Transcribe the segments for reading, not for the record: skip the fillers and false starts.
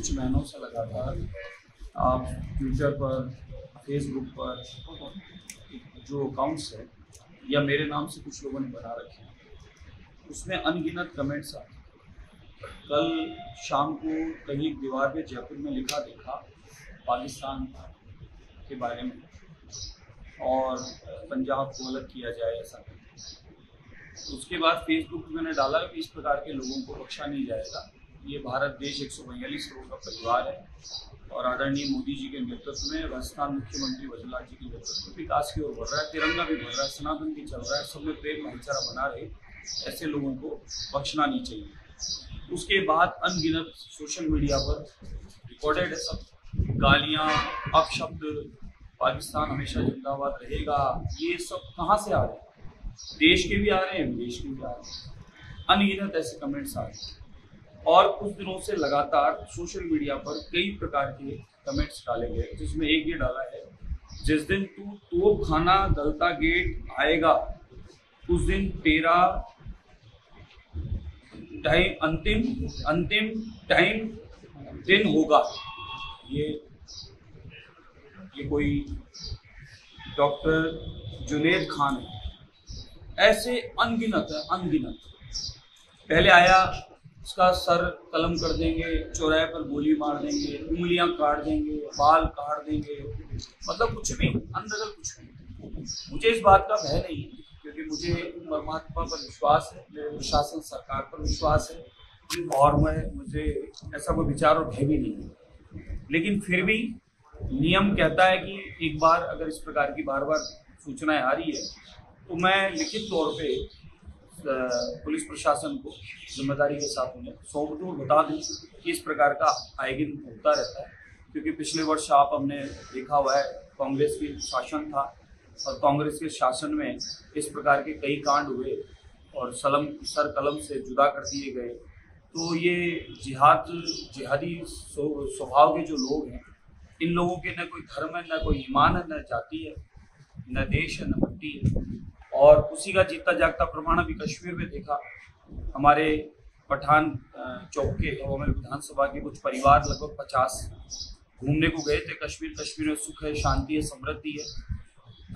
कुछ महीनों से लगातार आप ट्विटर पर, फेसबुक पर जो अकाउंट्स है या मेरे नाम से कुछ लोगों ने बना रखे हैं, उसमें अनगिनत कमेंट्स आते हैं। कल शाम को कहीं दीवार पे जयपुर में लिखा देखा पाकिस्तान के बारे में और पंजाब को अलग किया जाए ऐसा। उसके बाद फेसबुक पे मैंने डाला कि इस प्रकार के लोगों को बख्शा नहीं जाएगा, ये भारत देश 142 करोड़ का परिवार है और आदरणीय मोदी जी के नेतृत्व में, राजस्थान मुख्यमंत्री वजला जी के नेतृत्व में विकास की ओर बढ़ रहा है, तिरंगा भी बढ़ रहा है, सनातन भी चल रहा है, सब में प्रेम भाईचारा बना रहे, ऐसे लोगों को बख्शना नहीं चाहिए। उसके बाद अनगिनत सोशल मीडिया पर रिकॉर्डेड है सब गालियाँ, अपशब्द, पाकिस्तान हमेशा जिंदाबाद रहेगा, ये सब कहाँ से आ रहे हैं? देश के भी आ रहे हैं, विदेश के भी आ रहे हैं, अनगिनत ऐसे कमेंट्स आ रहे हैं। और कुछ दिनों से लगातार सोशल मीडिया पर कई प्रकार के कमेंट्स डाले गए, जिसमें एक ये डाला है, जिस दिन तू तोपखाना दलता गेट आएगा उस दिन तेरा टाइम अंतिम दिन होगा। ये कोई डॉक्टर जुनेद खान है, ऐसे अनगिनत है, अनगिनत। पहले आया उसका सर कलम कर देंगे, चौराहे पर गोली मार देंगे, उंगलियां काट देंगे, बाल काट देंगे, मतलब कुछ भी अंदर कुछ भी। मुझे इस बात का भय नहीं क्योंकि मुझे परमात्मा पर विश्वास है, मेरे प्रशासन सरकार पर विश्वास है और मुझे ऐसा कोई विचार और भय भी नहीं है। लेकिन फिर भी नियम कहता है कि एक बार अगर इस प्रकार की बार बार सूचनाएँ आ रही है तो मैं लिखित तौर पर पुलिस प्रशासन को जिम्मेदारी के साथ उन्हें सौंपू, बता दें कि इस प्रकार का आए दिन होता रहता है। क्योंकि पिछले वर्ष आप हमने देखा हुआ है कांग्रेस की शासन था और कांग्रेस के शासन में इस प्रकार के कई कांड हुए और सर कलम से जुदा कर दिए गए। तो ये जिहादी स्वभाव के जो लोग हैं, इन लोगों के न कोई धर्म है, न कोई ईमान है, न जाति है, न देश है, न मिट्टी है। और उसी का जीता जागता प्रमाण भी कश्मीर में देखा। हमारे पठान चौक के हमारे विधानसभा के कुछ परिवार लगभग 50 घूमने को गए थे कश्मीर। कश्मीर में सुख है, शांति है, समृद्धि है।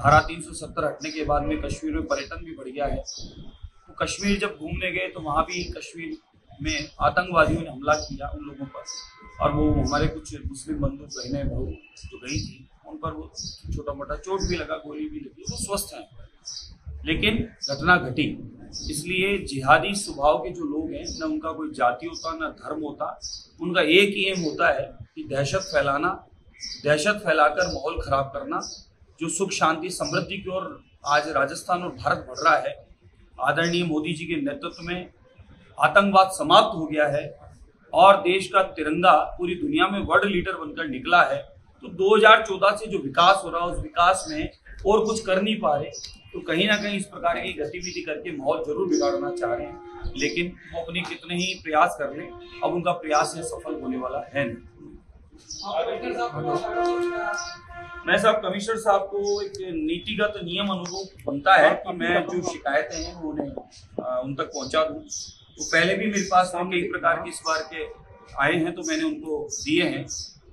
धारा 370 हटने के बाद में कश्मीर में पर्यटन भी बढ़ गया है। तो कश्मीर जब घूमने गए तो वहाँ भी कश्मीर में आतंकवादियों ने हमला किया उन लोगों पर, और वो हमारे कुछ मुस्लिम बंधु बहनें जो गई थी उन पर वो छोटा मोटा चोट भी लगा, गोली भी लगी, वो स्वस्थ हैं लेकिन घटना घटी। इसलिए जिहादी स्वभाव के जो लोग हैं, न उनका कोई जाति होता, न धर्म होता, उनका एक ही एम होता है कि दहशत फैलाना, दहशत फैलाकर माहौल खराब करना। जो सुख शांति समृद्धि की ओर आज राजस्थान और भारत बढ़ रहा है, आदरणीय मोदी जी के नेतृत्व में आतंकवाद समाप्त हो गया है और देश का तिरंगा पूरी दुनिया में वर्ल्ड लीडर बनकर निकला है। तो 2014 से जो विकास हो रहा है, उस विकास में और कुछ कर नहीं पा रहे, तो कहीं ना कहीं इस प्रकार की गतिविधि करके माहौल जरूर बिगाड़ना चाह रहे हैं। लेकिन वो अपने कितने ही प्रयास कर लें, अब उनका प्रयास सफल होने वाला है नहीं। मैं साहब कमिश्नर साहब को एक नीतिगत नियम अनुरूप बनता है कि मैं जो शिकायतें हैं वो उन तक पहुंचा दूं। तो पहले भी मेरे पास कई प्रकार के इस बार के आए हैं तो मैंने उनको दिए हैं,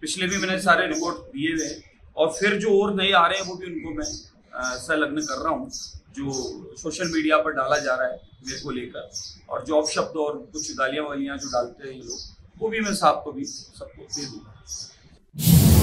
पिछले भी मैंने सारे रिपोर्ट दिए हुए हैं और फिर जो और नए आ रहे हैं वो भी उनको मैं संलग्न कर रहा हूँ। जो सोशल मीडिया पर डाला जा रहा है मेरे को लेकर और जो अपशब्द और कुछ गालियाँ वालियाँ जो डालते हैं ये लोग, वो भी मैं साहब को भी सबको दे दूँगा।